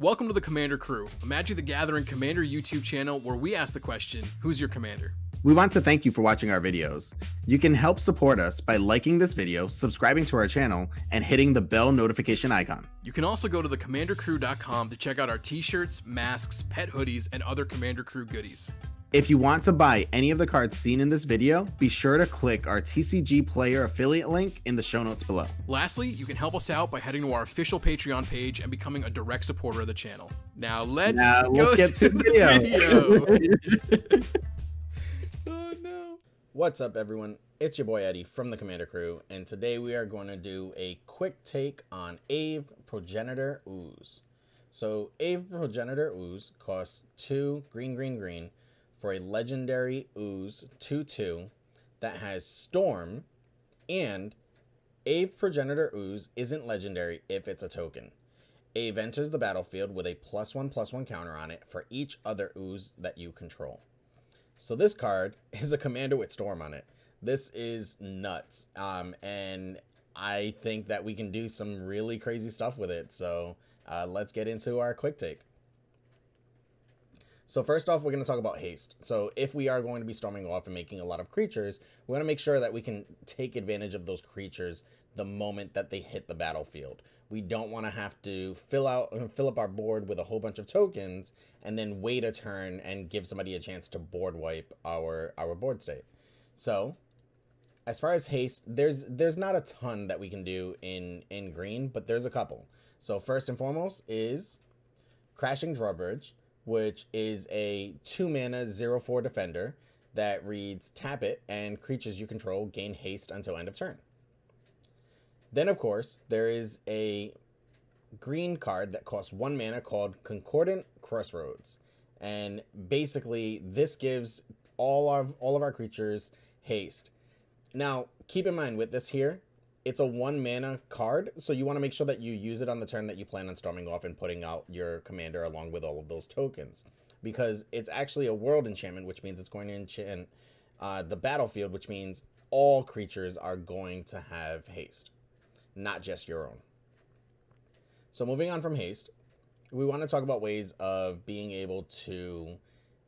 Welcome to The Commander Crew, a Magic the Gathering Commander YouTube channel where we ask the question, who's your commander? We want to thank you for watching our videos. You can help support us by liking this video, subscribing to our channel, and hitting the bell notification icon. You can also go to thecommandercrew.com to check out our t-shirts, masks, pet hoodies, and other Commander Crew goodies. If you want to buy any of the cards seen in this video, be sure to click our TCG Player affiliate link in the show notes below. Lastly, you can help us out by heading to our official Patreon page and becoming a direct supporter of the channel. Now let's get to the video. Oh no. What's up everyone? It's your boy Eddie from the Commander Crew, and today we are going to do a quick take on Aeve Progenitor Ooze. So Aeve Progenitor Ooze costs 2 green for a legendary ooze 2/2 that has Storm, and Aeve Progenitor Ooze isn't legendary if it's a token. Aeve enters the battlefield with a +1/+1 counter on it for each other ooze that you control. So this card is a commander with Storm on it. This is nuts, and I think that we can do some really crazy stuff with it. So let's get into our quick take. So first off, we're going to talk about haste. So if we are going to be storming off and making a lot of creatures, we want to make sure that we can take advantage of those creatures the moment that they hit the battlefield. We don't want to have to fill up our board with a whole bunch of tokens and then wait a turn and give somebody a chance to board wipe our board state. So as far as haste, there's not a ton that we can do in green, but there's a couple. So first and foremost is Crashing Drawbridge, which is a 2-mana 0/4 defender that reads tap it and creatures you control gain haste until end of turn. Then, of course, there is a green card that costs 1 mana called Concordant Crossroads. And basically, this gives all of our creatures haste. Now, keep in mind with this here, it's a 1-mana card, so you want to make sure that you use it on the turn that you plan on storming off and putting out your commander along with all of those tokens, because it's actually a world enchantment, which means it's going to enchant the battlefield, which means all creatures are going to have haste, not just your own. So moving on from haste, we want to talk about ways of being able to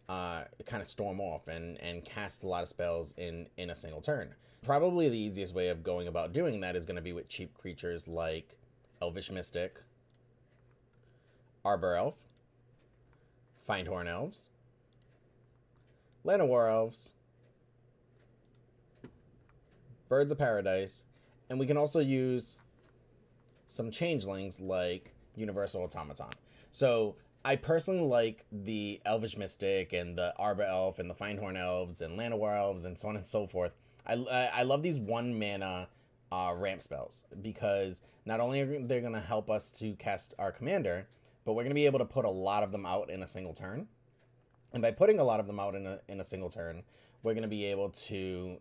kind of storm off and cast a lot of spells in a single turn. Probably the easiest way of going about doing that is going to be with cheap creatures like Elvish Mystic, Arbor Elf, Fyndhorn Elves, Llanowar Elves, Birds of Paradise, and we can also use some changelings like Universal Automaton. So I personally like the Elvish Mystic and the Arbor Elf and the Fyndhorn Elves and Llanowar Elves and so on and so forth. I love these 1-mana ramp spells because not only are they going to help us to cast our commander, but we're going to be able to put a lot of them out in a single turn. And by putting a lot of them out in a single turn, we're going to be able to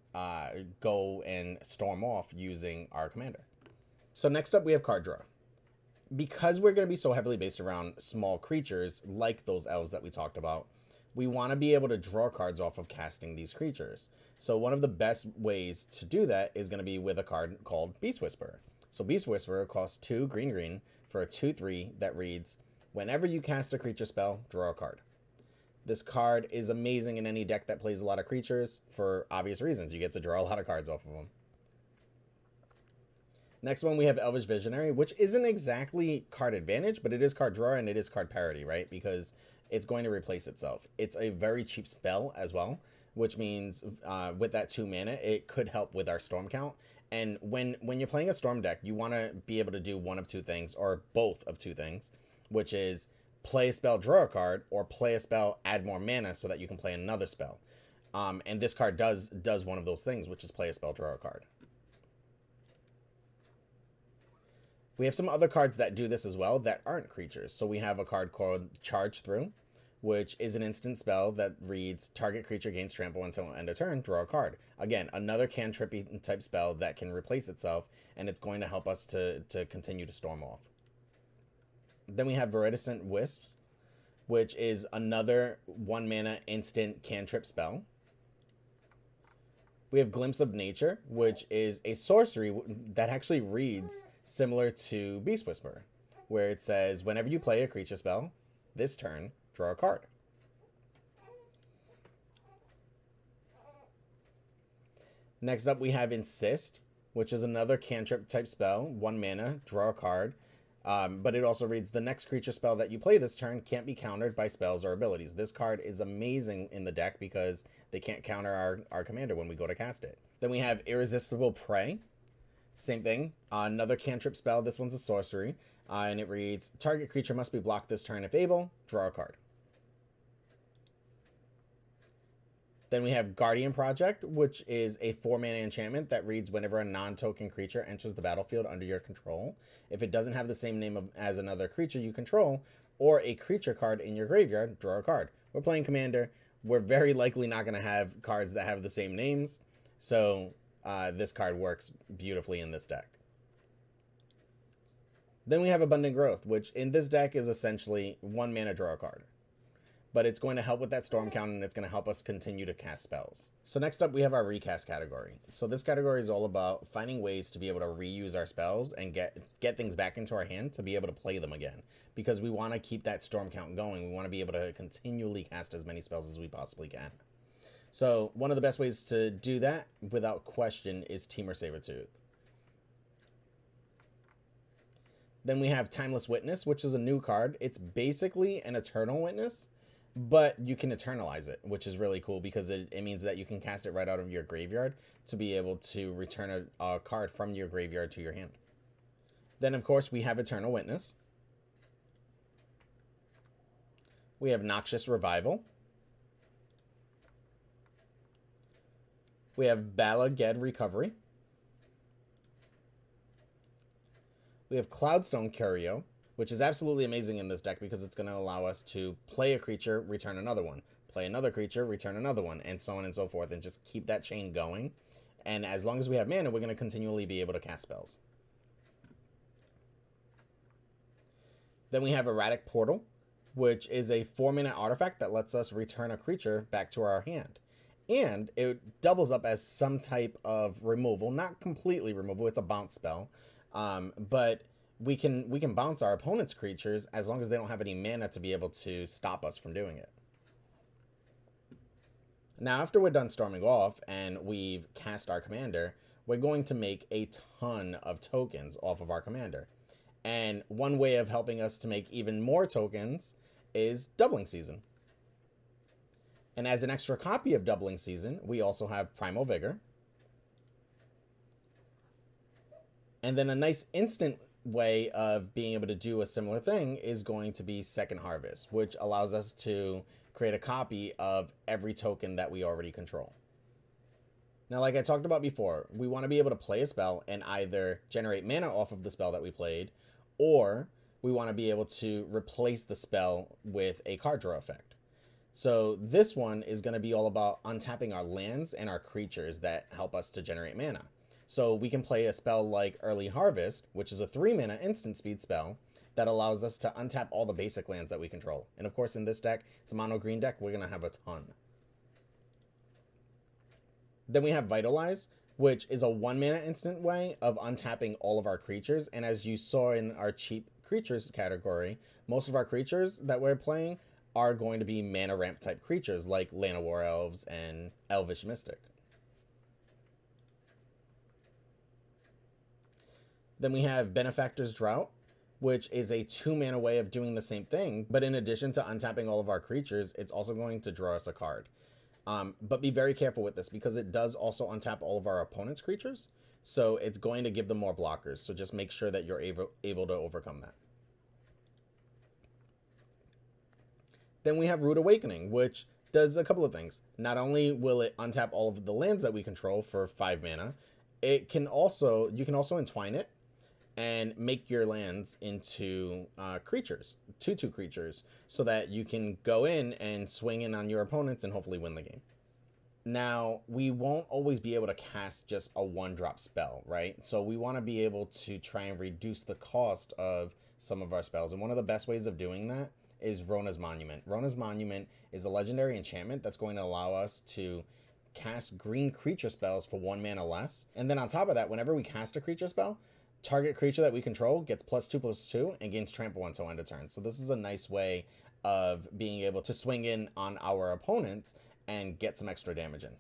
go and storm off using our commander. So next up, we have card draw. Because we're going to be so heavily based around small creatures like those elves that we talked about, we want to be able to draw cards off of casting these creatures. So one of the best ways to do that is going to be with a card called Beast Whisperer. So Beast Whisperer costs 2 green for a 2/3 that reads, whenever you cast a creature spell, draw a card. This card is amazing in any deck that plays a lot of creatures for obvious reasons. You get to draw a lot of cards off of them. Next one, we have Elvish Visionary, which isn't exactly card advantage, but it is card draw and it is card parity, right? Because it's going to replace itself. It's a very cheap spell as well, which means with that 2 mana, it could help with our storm count. And when you're playing a storm deck, you want to be able to do one of two things, or both of two things, which is play a spell, draw a card, or play a spell, add more mana so that you can play another spell. And this card does one of those things, which is play a spell, draw a card. We have some other cards that do this as well that aren't creatures. So we have a card called Charge Through, which is an instant spell that reads target creature gains trample until end of turn, draw a card. Again, another cantrippy type spell that can replace itself, and it's going to help us to continue to storm off. Then we have Viridescent Wisps, which is another 1-mana instant cantrip spell. We have Glimpse of Nature, which is a sorcery that actually reads similar to Beast Whisperer. where it says, whenever you play a creature spell this turn, draw a card. Next up, we have Insist, which is another cantrip type spell, 1 mana, draw a card. But it also reads, the next creature spell that you play this turn can't be countered by spells or abilities. This card is amazing in the deck because they can't counter our commander when we go to cast it. Then we have Irresistible Prey. Same thing, another cantrip spell. This one's a sorcery, and it reads, target creature must be blocked this turn if able, draw a card. Then we have Guardian Project, which is a 4 mana enchantment that reads, whenever a non-token creature enters the battlefield under your control, if it doesn't have the same name as another creature you control or a creature card in your graveyard, draw a card. We're playing Commander. We're very likely not going to have cards that have the same names. So this card works beautifully in this deck. Then we have Abundant Growth, which in this deck is essentially 1 mana, draw a card. But it's going to help with that storm count, and it's going to help us continue to cast spells. So next up, we have our recast category. So this category is all about finding ways to be able to reuse our spells and get things back into our hand to be able to play them again, because we want to keep that storm count going. We want to be able to continually cast as many spells as we possibly can. So one of the best ways to do that, without question, is Temur Sabertooth. Then we have Timeless Witness, which is a new card. It's basically an Eternal Witness, but you can eternalize it, which is really cool because it means that you can cast it right out of your graveyard to be able to return a card from your graveyard to your hand. Then, of course, we have Eternal Witness. We have Noxious Revival. We have Belligerent Recovery. We have Cloudstone Curio, which is absolutely amazing in this deck because it's going to allow us to play a creature, return another one, play another creature, return another one, and so on and so forth, and just keep that chain going. And as long as we have mana, we're going to continually be able to cast spells. Then we have Erratic Portal, which is a 4 mana artifact that lets us return a creature back to our hand. And it doubles up as some type of removal, not completely removal, it's a bounce spell, but we can bounce our opponent's creatures as long as they don't have any mana to be able to stop us from doing it. Now, after we're done storming off and we've cast our commander, we're going to make a ton of tokens off of our commander. And one way of helping us to make even more tokens is Doubling Season. And as an extra copy of Doubling Season, we also have Primal Vigor. And then a nice instant way of being able to do a similar thing is going to be Second Harvest, which allows us to create a copy of every token that we already control. Now, like I talked about before, we want to be able to play a spell and either generate mana off of the spell that we played, or we want to be able to replace the spell with a card draw effect. So this one is going to be all about untapping our lands and our creatures that help us to generate mana. So we can play a spell like Early Harvest, which is a 3 mana instant speed spell that allows us to untap all the basic lands that we control. And of course, in this deck, it's a mono green deck, we're going to have a ton. Then we have Vitalize, which is a 1 mana instant way of untapping all of our creatures. And as you saw in our cheap creatures category, most of our creatures that we're playing are going to be mana ramp type creatures like Llanowar Elves and Elvish Mystic. Then we have Benefactor's Drought, which is a 2 mana way of doing the same thing. But in addition to untapping all of our creatures, it's also going to draw us a card. But be very careful with this because it does also untap all of our opponent's creatures. So it's going to give them more blockers. So just make sure that you're able to overcome that. Then we have Root Awakening, which does a couple of things. Not only will it untap all of the lands that we control for 5 mana, it can also, you can also entwine it and make your lands into creatures, 2/2 creatures, so that you can go in and swing in on your opponents and hopefully win the game. Now, we won't always be able to cast just a 1-drop spell, right? So we want to be able to try and reduce the cost of some of our spells. And one of the best ways of doing that is Rona's Monument. Rona's Monument is a legendary enchantment that's going to allow us to cast green creature spells for 1 mana less. And then on top of that, whenever we cast a creature spell, Target creature that we control gets +2/+2 and gains trample once on end of turn. So this is a nice way of being able to swing in on our opponents and get some extra damage in.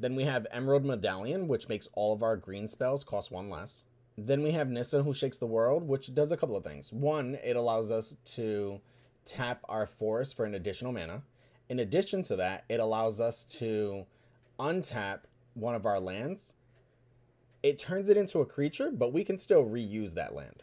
Then we have Emerald Medallion, which makes all of our green spells cost 1 less. Then we have Nissa, who Shakes the World, which does a couple of things. One, it allows us to tap our forest for an additional mana. In addition to that, it allows us to untap one of our lands. It turns it into a creature, but we can still reuse that land.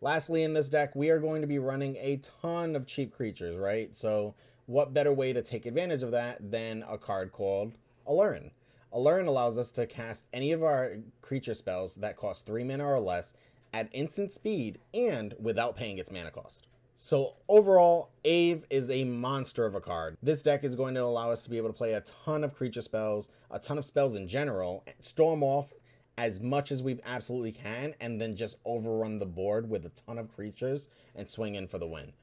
Lastly, in this deck, we are going to be running a ton of cheap creatures, right? So what better way to take advantage of that than a card called Aluren. Aluren allows us to cast any of our creature spells that cost 3 mana or less at instant speed and without paying its mana cost. So overall, Aeve is a monster of a card. This deck is going to allow us to be able to play a ton of creature spells, a ton of spells in general, storm off as much as we absolutely can, and then just overrun the board with a ton of creatures and swing in for the win.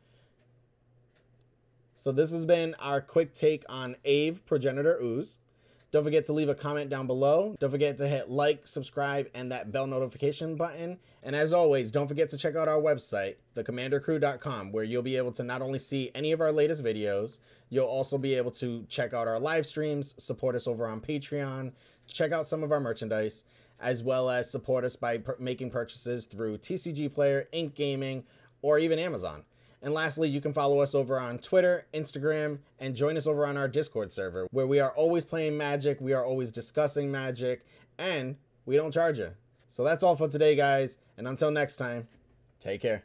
So this has been our quick take on Aeve Progenitor Ooze. Don't forget to leave a comment down below. Don't forget to hit like, subscribe, and that bell notification button. And as always, don't forget to check out our website, thecommandercrew.com, where you'll be able to not only see any of our latest videos, you'll also be able to check out our live streams, support us over on Patreon, check out some of our merchandise, as well as support us by making purchases through TCG Player, Ink Gaming, or even Amazon. And lastly, you can follow us over on Twitter, Instagram, and join us over on our Discord server, where we are always playing Magic, we are always discussing Magic, and we don't charge you. So that's all for today, guys, and until next time, take care.